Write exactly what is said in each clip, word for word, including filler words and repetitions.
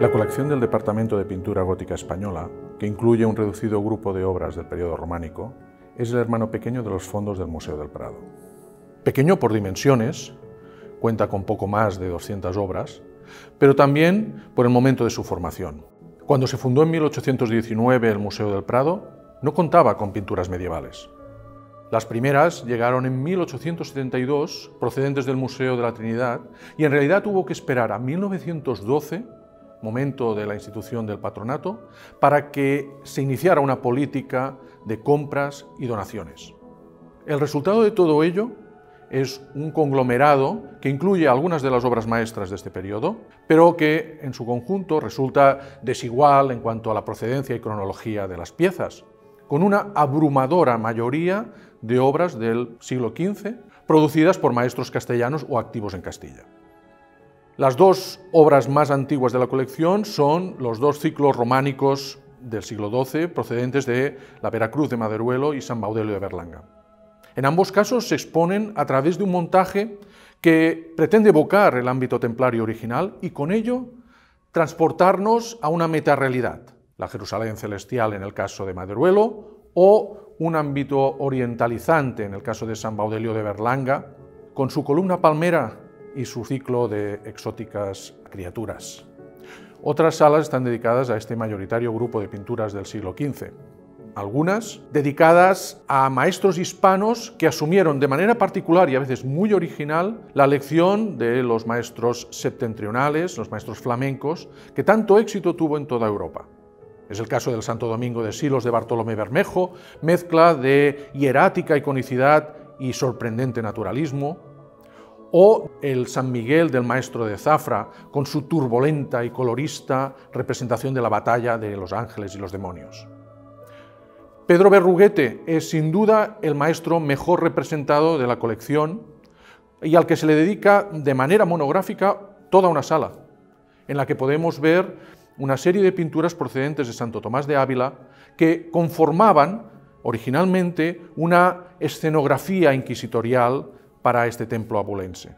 La colección del Departamento de Pintura Gótica Española, que incluye un reducido grupo de obras del periodo románico, es el hermano pequeño de los fondos del Museo del Prado. Pequeño por dimensiones, cuenta con poco más de doscientas obras, pero también por el momento de su formación. Cuando se fundó en mil ochocientos diecinueve el Museo del Prado, no contaba con pinturas medievales. Las primeras llegaron en mil ochocientos setenta y dos, procedentes del Museo de la Trinidad, y en realidad tuvo que esperar a mil novecientos doce, momento de la institución del patronato, para que se iniciara una política de compras y donaciones. El resultado de todo ello es un conglomerado que incluye algunas de las obras maestras de este periodo, pero que en su conjunto resulta desigual en cuanto a la procedencia y cronología de las piezas, con una abrumadora mayoría de obras del siglo quince producidas por maestros castellanos o activos en Castilla. Las dos obras más antiguas de la colección son los dos ciclos románicos del siglo doce, procedentes de la Veracruz de Maderuelo y San Baudelio de Berlanga. En ambos casos se exponen a través de un montaje que pretende evocar el ámbito templario original y con ello transportarnos a una metarrealidad, la Jerusalén celestial en el caso de Maderuelo o un ámbito orientalizante en el caso de San Baudelio de Berlanga, con su columna palmera y su ciclo de exóticas criaturas. Otras salas están dedicadas a este mayoritario grupo de pinturas del siglo quince, algunas dedicadas a maestros hispanos que asumieron de manera particular y a veces muy original la lección de los maestros septentrionales, los maestros flamencos, que tanto éxito tuvo en toda Europa. Es el caso del Santo Domingo de Silos de Bartolomé Bermejo, mezcla de hierática iconicidad y sorprendente naturalismo, o el San Miguel del Maestro de Zafra, con su turbulenta y colorista representación de la batalla de los ángeles y los demonios. Pedro Berruguete es sin duda el maestro mejor representado de la colección y al que se le dedica de manera monográfica toda una sala, en la que podemos ver una serie de pinturas procedentes de Santo Tomás de Ávila que conformaban originalmente una escenografía inquisitorial para este templo abulense.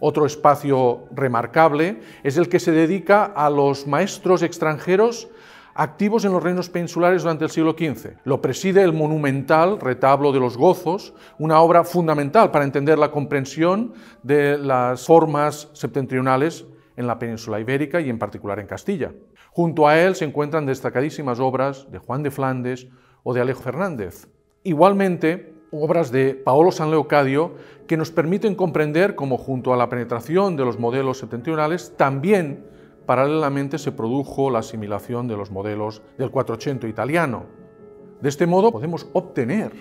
Otro espacio remarcable es el que se dedica a los maestros extranjeros activos en los reinos peninsulares durante el siglo quince. Lo preside el monumental Retablo de los Gozos, una obra fundamental para entender la comprensión de las formas septentrionales en la península ibérica y en particular en Castilla. Junto a él se encuentran destacadísimas obras de Juan de Flandes o de Alejo Fernández. Igualmente, obras de Paolo San Leocadio que nos permiten comprender cómo junto a la penetración de los modelos septentrionales también paralelamente se produjo la asimilación de los modelos del Quattrocento italiano. De este modo podemos obtener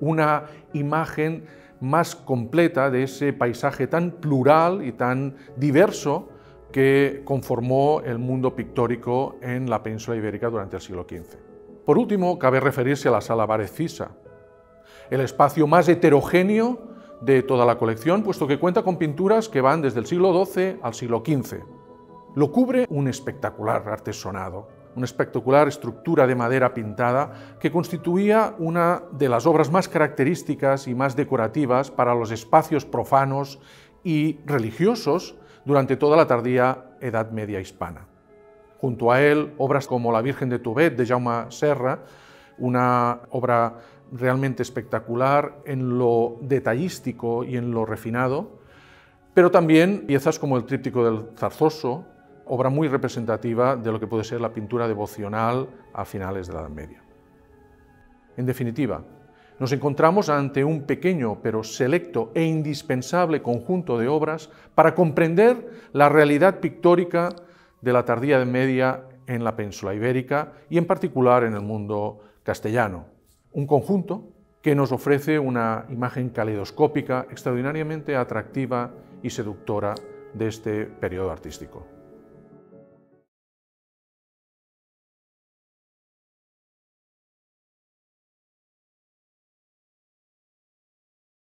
una imagen más completa de ese paisaje tan plural y tan diverso que conformó el mundo pictórico en la península ibérica durante el siglo quince. Por último, cabe referirse a la Sala Varecisa, el espacio más heterogéneo de toda la colección, puesto que cuenta con pinturas que van desde el siglo doce al siglo quince. Lo cubre un espectacular artesonado, una espectacular estructura de madera pintada que constituía una de las obras más características y más decorativas para los espacios profanos y religiosos durante toda la tardía Edad Media hispana. Junto a él, obras como La Virgen de Tobet de Jaume Serra, una obra realmente espectacular en lo detallístico y en lo refinado, pero también piezas como el Tríptico del Zarzoso, obra muy representativa de lo que puede ser la pintura devocional a finales de la Edad Media. En definitiva, nos encontramos ante un pequeño pero selecto e indispensable conjunto de obras para comprender la realidad pictórica de la tardía Edad Media en la península ibérica y en particular en el mundo castellano. Un conjunto que nos ofrece una imagen caleidoscópica extraordinariamente atractiva y seductora de este periodo artístico.